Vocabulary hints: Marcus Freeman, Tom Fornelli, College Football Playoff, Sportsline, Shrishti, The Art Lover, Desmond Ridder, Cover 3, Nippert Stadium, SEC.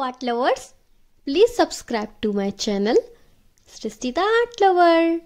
art lovers, please subscribe to my channel Shrishti the Art Lover.